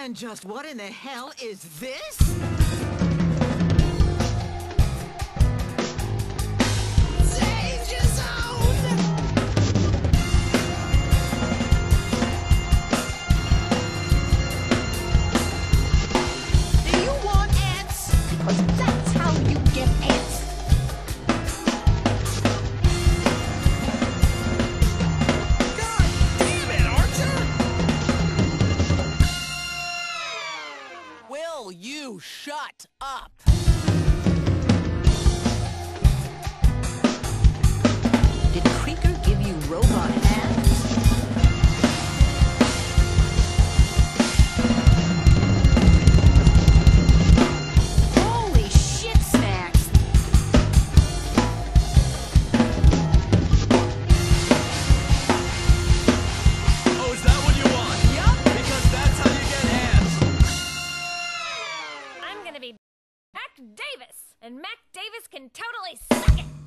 And just what in the hell is this? You shut up. Did Krieger give you robot hands? Holy shit, Snacks! Oh, is that what you want? Yup. Because that's how you get hands. Gonna be Mac Davis, and Mac Davis can totally suck it!